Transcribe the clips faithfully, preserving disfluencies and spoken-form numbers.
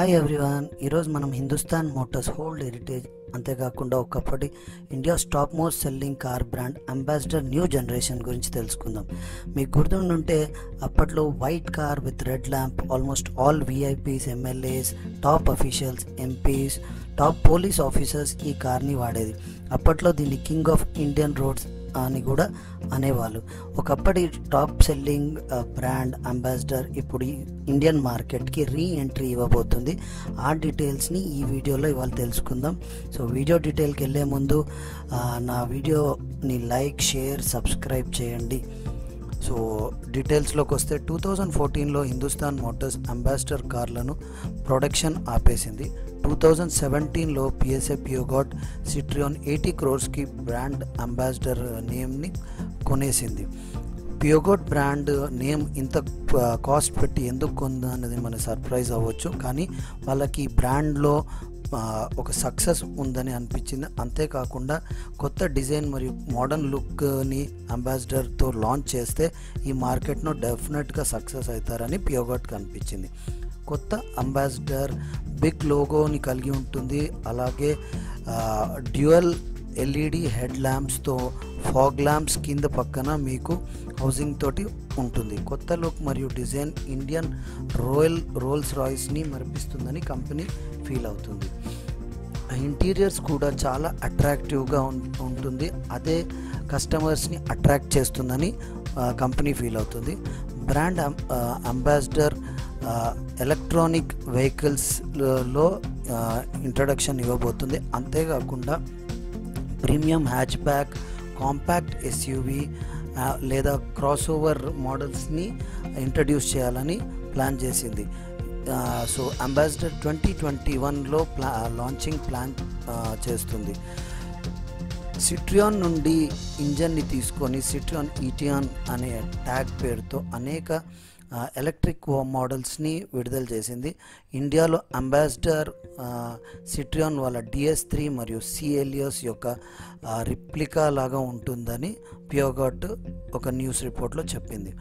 High everyone ईरोज मनम Hindustan Motors hold heritage अंते काकुंडा ओकप्पटी India top most selling car brand ambassador new generation गुरिंचि तेलुसुकुंदाम। मीकु गुर्तुंटे अप्पट्लो white car with red lamp almost all VIPs MLAs top officials MPs top police officers ई कार नि वाडेदी। अप्पट्लो दीनि किंग ऑफ इंडियन रोड्स అని కూడా అనేవాళ్ళు। ఒకప్పటి టాప్ సెల్లింగ్ బ్రాండ్ అంబాసిడర్ ఇప్పుడు ఇండియన్ మార్కెట్కి రీ ఎంట్రీ ఇవ్వబోతుంది। ఆ డీటెయిల్స్ని ఈ వీడియోలో ఇవాళ తెలుసుకుందాం। సో వీడియో డీటెయిల్కి వెళ్ళే ముందు నా వీడియోని లైక్ షేర్ సబ్స్క్రైబ్ చేయండి। సో డీటెయిల్స్లోకి వస్తే టూ థౌజండ్ ఫోర్టీన్లో హిందుస్థాన్ మోటార్స్ అంబాసిడర్ కార్లను ప్రొడక్షన్ ఆపేసింది। टू थाउज़ेंड सेवेंटीन లో పిఎస్ఏ పియోగాట్ సిట్రియోన్ ఎయిటీ క్రోర్స్కి బ్రాండ్ అంబాసిడర్ నేమ్ని కొనేసింది। పియోగాట్ బ్రాండ్ నేమ్ ఇంత కాస్ట్ పెట్టి ఎందుకు కొందా అనేది మన సర్ప్రైజ్ అవ్వచ్చు, కానీ వాళ్ళకి బ్రాండ్లో ఒక సక్సెస్ ఉందని అనిపించింది। అంతేకాకుండా కొత్త డిజైన్ మరియు మోడర్న్ లుక్ని అంబాసిడర్తో లాంచ్ చేస్తే ఈ మార్కెట్ను డెఫినెట్గా సక్సెస్ అవుతారని పియోగాట్కి అనిపించింది। కొత్త అంబాసిడర్ బిగ్ లోగోని కలిగి ఉంటుంది, అలాగే డ్యూయల్ ఎల్ఈడి హెడ్ ల్యాంప్స్తో ఫాగ్ ల్యాంప్స్ కింద పక్కన మీకు హౌసింగ్ తోటి ఉంటుంది। కొత్త లుక్ మరియు డిజైన్ ఇండియన్ రోయల్ రోల్స్ రాయిస్ని మరిపిస్తుందని కంపెనీ ఫీల్ అవుతుంది। ఇంటీరియర్స్ కూడా చాలా అట్రాక్టివ్గా ఉంటుంది, అదే కస్టమర్స్ని అట్రాక్ట్ చేస్తుందని కంపెనీ ఫీల్ అవుతుంది। బ్రాండ్ అంబాసిడర్ ఎలక్ట్రానిక్ వెహికల్స్లో ఇంట్రడక్షన్ ఇవ్వబోతుంది। అంతేకాకుండా premium hatchback compact SUV లేదా క్రాస్ ఓవర్ మోడల్స్ని ఇంట్రడ్యూస్ చేయాలని ప్లాన్ చేసింది। సో అంబాసిడర్ ట్వంటీ ట్వంటీ వన్లో ప్లా లాంచింగ్ ప్లాన్ చేస్తుంది। సిట్రియాన్ నుండి ఇంజన్ని తీసుకొని సిట్రియాన్ ఈటియాన్ అనే ట్యాగ్ పేరుతో అనేక ఎలక్ట్రిక్ మోడల్స్ని విడుదల చేసింది। ఇండియాలో అంబాసిడర్ సిట్రియాన్ వాళ్ళ డిఎస్ త్రీ మరియు సిఎల్ఎస్ యొక్క రిప్లికా లాగా ఉంటుందని పియోగాట్ ఒక న్యూస్ రిపోర్ట్లో చెప్పింది।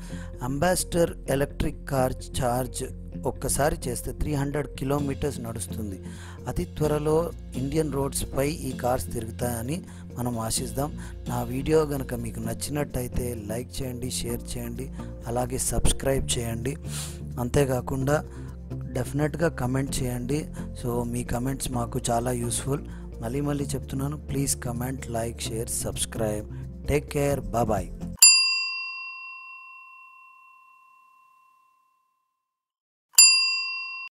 అంబాసిడర్ ఎలక్ట్రిక్ కార్ ఛార్జ్ ఒక్కసారి చేస్తే త్రీ హండ్రెడ్ కిలోమీటర్స్ నడుస్తుంది। అతి త్వరలో ఇండియన్ రోడ్స్పై ఈ కార్స్ తిరుగుతాయని మనం ఆశిద్దాం। నా వీడియో కనుక మీకు నచ్చినట్టయితే లైక్ చేయండి, షేర్ చేయండి, అలాగే సబ్స్క్రైబ్ చేయండి। అంతేకాకుండా డెఫినెట్గా కమెంట్ చేయండి। సో మీ కమెంట్స్ మాకు చాలా యూస్ఫుల్। మళ్ళీ మళ్ళీ చెప్తున్నాను, please comment, like, share, subscribe. Take care. Bye-bye.